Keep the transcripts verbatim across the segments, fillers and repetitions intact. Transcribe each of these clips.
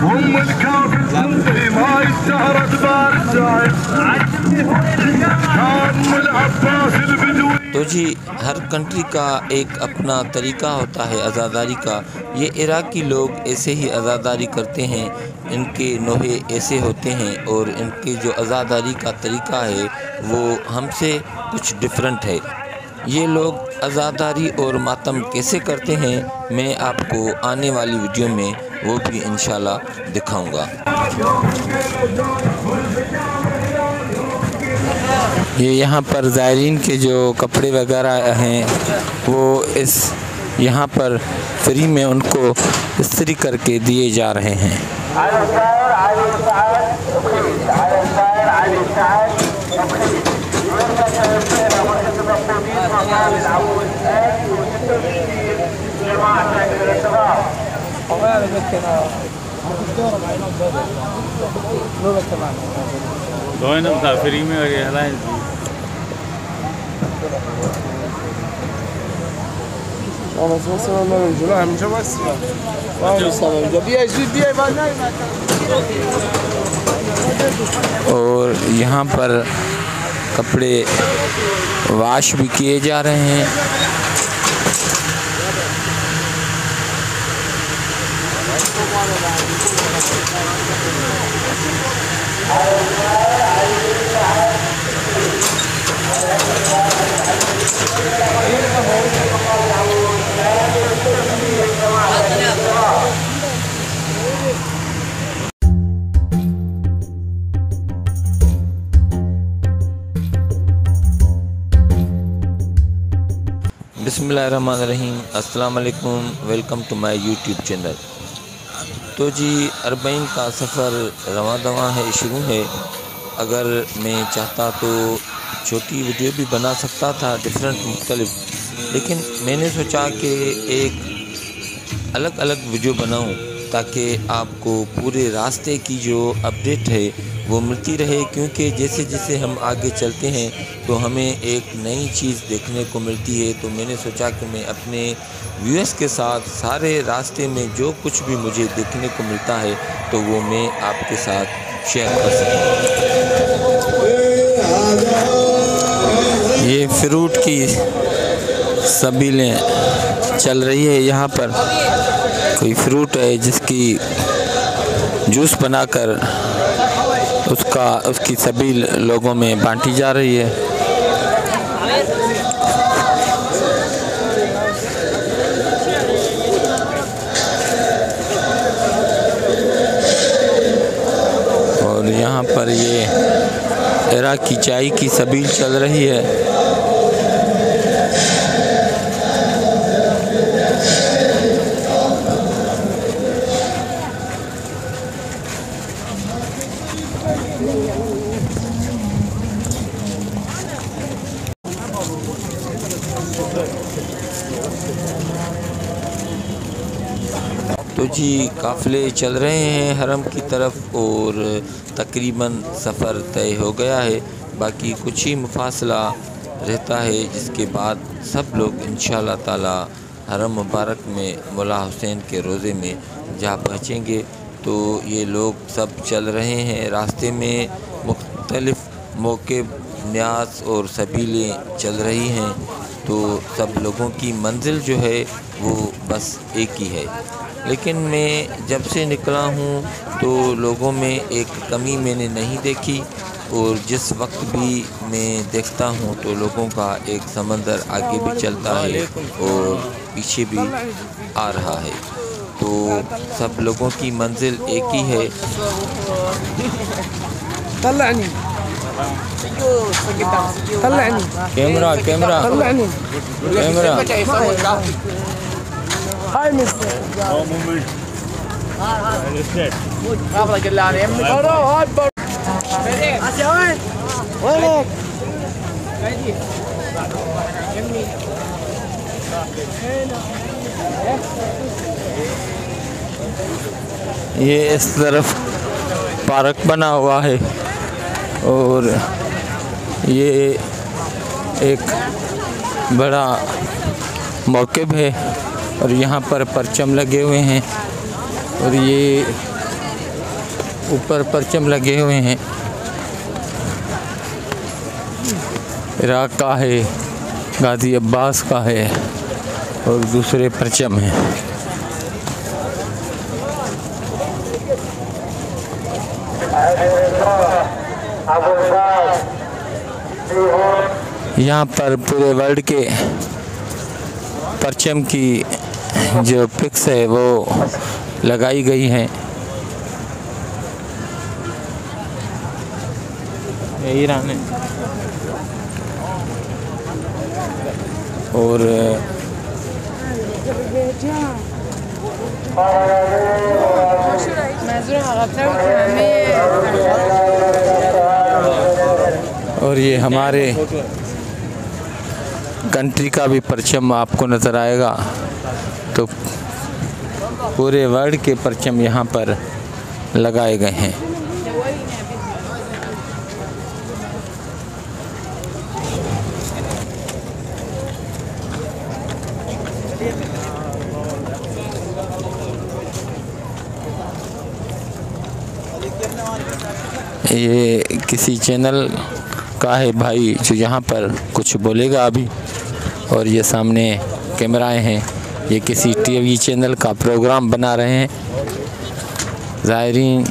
هم الكافر ما يشتهر اخبار الشايب هم العباس البدوي। तो जी हर कंट्री का एक अपना तरीका होता है आज़ादारी का। ये इराक़ी लोग ऐसे ही आज़ादारी करते हैं, इनके नोहे ऐसे होते हैं और इनकी जो आज़ादारी का तरीका है वो हमसे कुछ डिफरेंट है। ये लोग आज़ादारी और मातम कैसे करते हैं मैं आपको आने वाली वीडियो में वो भी इंशाल्लाह दिखाऊंगा। ये यहाँ पर ज़ायरीन के जो कपड़े वगैरह हैं वो इस यहाँ पर फ्री में उनको इस्त्री करके दिए जा रहे हैं। फ्री में और यहाँ पर कपड़े वाश भी किए जा रहे हैं। बिस्मिल्लाहिर्रहमानिर्रहीम, अस्सलाम अलैकुम, welcome to my YouTube channel. तो जी अरबईन का सफ़र रवा दवा है, शुरू है। अगर मैं चाहता तो छोटी वीडियो भी बना सकता था डिफरेंट मुख्तलिफ, लेकिन मैंने सोचा कि एक अलग अलग वीडियो बनाऊं ताकि आपको पूरे रास्ते की जो अपडेट है वो मिलती रहे, क्योंकि जैसे जैसे हम आगे चलते हैं तो हमें एक नई चीज़ देखने को मिलती है। तो मैंने सोचा कि मैं अपने व्यूअर्स के साथ सारे रास्ते में जो कुछ भी मुझे देखने को मिलता है तो वो मैं आपके साथ शेयर कर सकूँ। ये फ्रूट की सबीलें चल रही है। यहाँ पर कोई फ्रूट है जिसकी जूस बनाकर उसका उसकी सभी लोगों में बांटी जा रही है। और यहाँ पर ये इराकी चाय की सबील चल रही है। तो जी काफ़िले चल रहे हैं हरम की तरफ और तकरीबन सफ़र तय हो गया है। बाकी कुछ ही मुफासला रहता है, जिसके बाद सब लोग इंशाल्लाह ताला हरम मुबारक में मौला हुसैन के रोज़े में जा पहुँचेंगे। तो ये लोग सब चल रहे हैं, रास्ते में मुख्तलिफ़ मौके न्यास और सबीलें चल रही हैं। तो सब लोगों की मंजिल जो है वो बस एक ही है, लेकिन मैं जब से निकला हूँ तो लोगों में एक कमी मैंने नहीं देखी। और जिस वक्त भी मैं देखता हूँ तो लोगों का एक समंदर आगे भी चलता है और पीछे भी आ रहा है। तो सब लोगों की मंजिल एक ही है। कैमरा कैमरा कैमरा ये इस तरफ पार्क बना हुआ है और ये एक बड़ा मौक़िब है और यहाँ पर परचम लगे हुए हैं। और ये ऊपर परचम लगे हुए हैं। इराक का है, गाजी अब्बास का है और दूसरे परचम हैं। यहाँ पर पूरे वर्ल्ड के परचम की जो पिक्स है वो लगाई गई हैं। यही रहने और और ये हमारे कंट्री का भी परचम आपको नज़र आएगा। तो पूरे वर्ल्ड के परचम यहाँ पर लगाए गए हैं। ये किसी चैनल का है भाई जो यहाँ पर कुछ बोलेगा अभी। और ये सामने कैमराएं हैं, ये किसी टीवी चैनल का प्रोग्राम बना रहे हैं। ज़ायरीन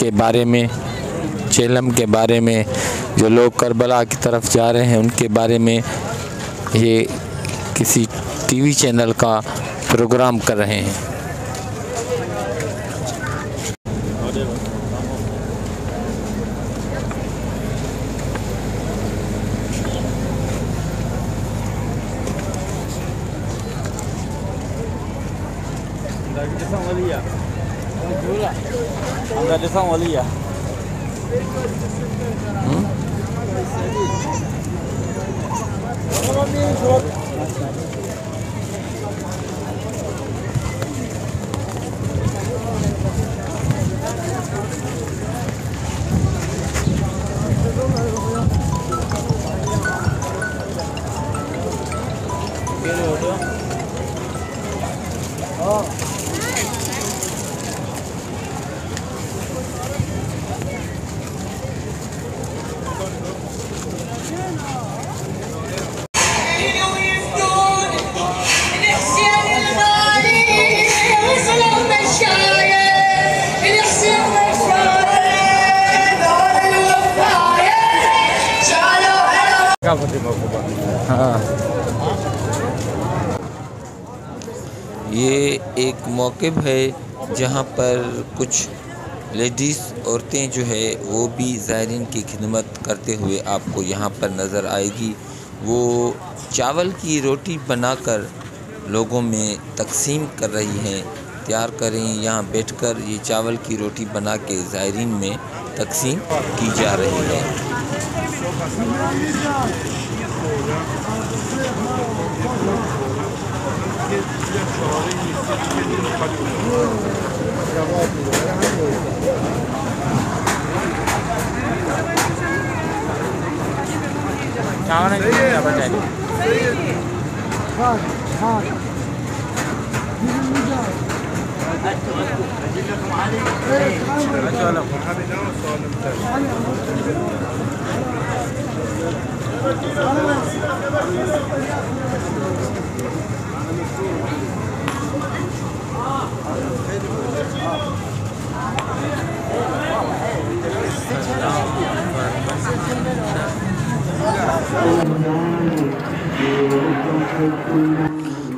के बारे में, चेलम के बारे में, जो लोग करबला की तरफ जा रहे हैं उनके बारे में ये किसी टीवी चैनल का प्रोग्राम कर रहे हैं। मौक़िब है जहाँ पर कुछ लेडीज़ औरतें जो है वो भी ज़ायरीन की खिदमत करते हुए आपको यहाँ पर नज़र आएगी। वो चावल की रोटी बनाकर लोगों में तकसीम कर रही हैं। तैयार करें यहाँ बैठकर ये चावल की रोटी बना के ज़ायरीन में तकसीम की जा रही है। हाँ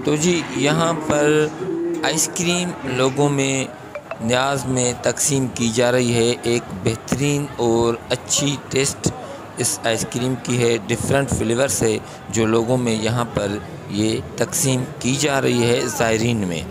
तो जी यहाँ पर आइसक्रीम लोगों में न्याज में तकसीम की जा रही है। एक बेहतरीन और अच्छी टेस्ट इस आइसक्रीम की है। डिफरेंट फ्लेवर्स है जो लोगों में यहाँ पर ये तकसीम की जा रही है ज़ायरीन में।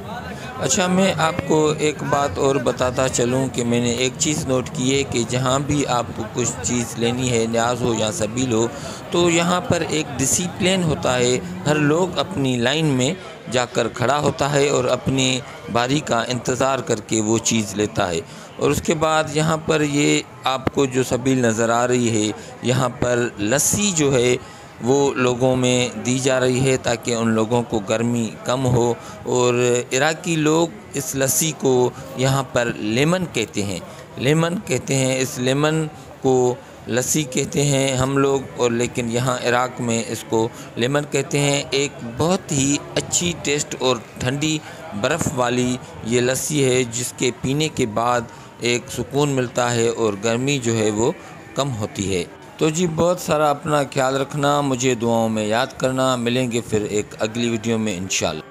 अच्छा, मैं आपको एक बात और बताता चलूं कि मैंने एक चीज़ नोट की है कि जहां भी आपको कुछ चीज़ लेनी है, न्याज हो या सबील हो, तो यहां पर एक डिसिप्लिन होता है। हर लोग अपनी लाइन में जाकर खड़ा होता है और अपनी बारी का इंतज़ार करके वो चीज़ लेता है। और उसके बाद यहाँ पर ये आपको जो सबील नज़र आ रही है, यहाँ पर लस्सी जो है वो लोगों में दी जा रही है ताकि उन लोगों को गर्मी कम हो। और इराक़ी लोग इस लस्सी को यहाँ पर लेमन कहते हैं, लेमन कहते हैं, इस लेमन को लस्सी कहते हैं हम लोग, और लेकिन यहाँ इराक़ में इसको लेमन कहते हैं। एक बहुत ही अच्छी टेस्ट और ठंडी बर्फ़ वाली ये लस्सी है जिसके पीने के बाद एक सुकून मिलता है और गर्मी जो है वो कम होती है। तो जी बहुत सारा अपना ख्याल रखना, मुझे दुआओं में याद करना। मिलेंगे फिर एक अगली वीडियो में इंशाल्लाह।